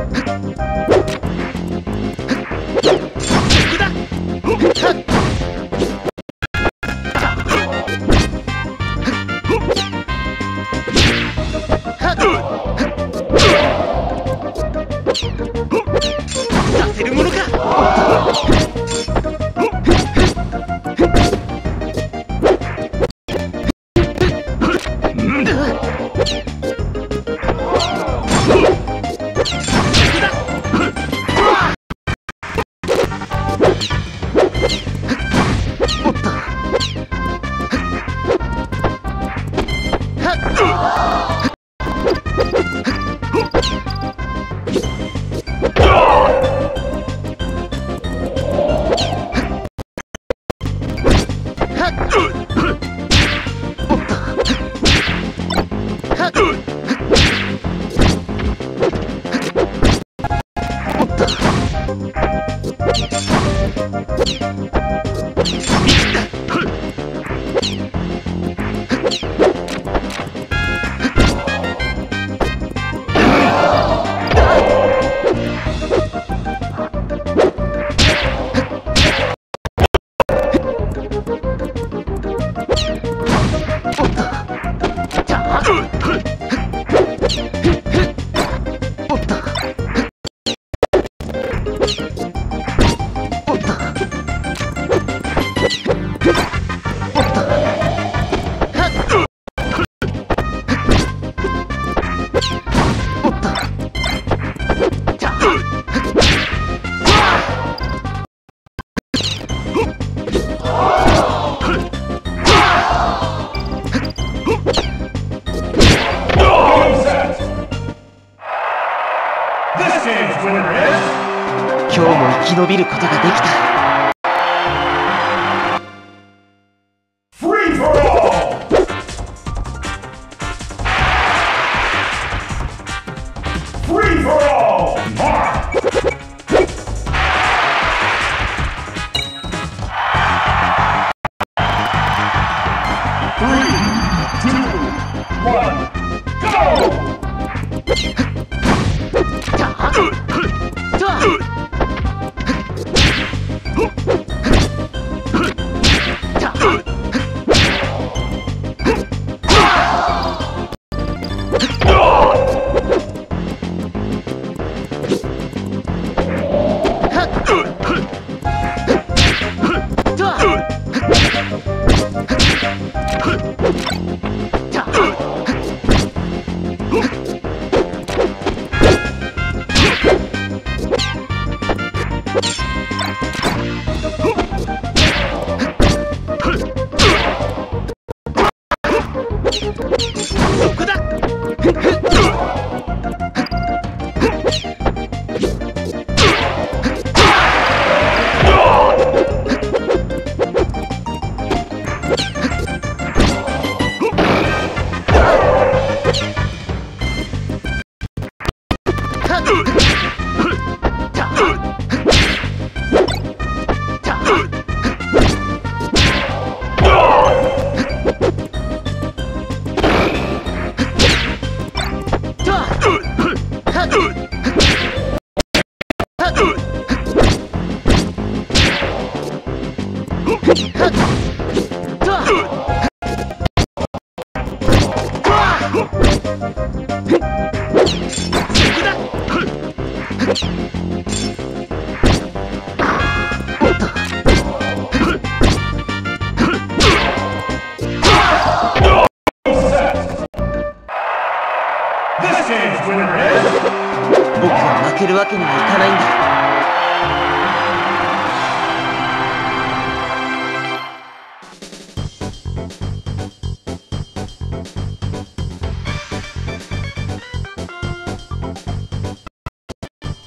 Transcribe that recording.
僕は負けるわけにはいかないんだ。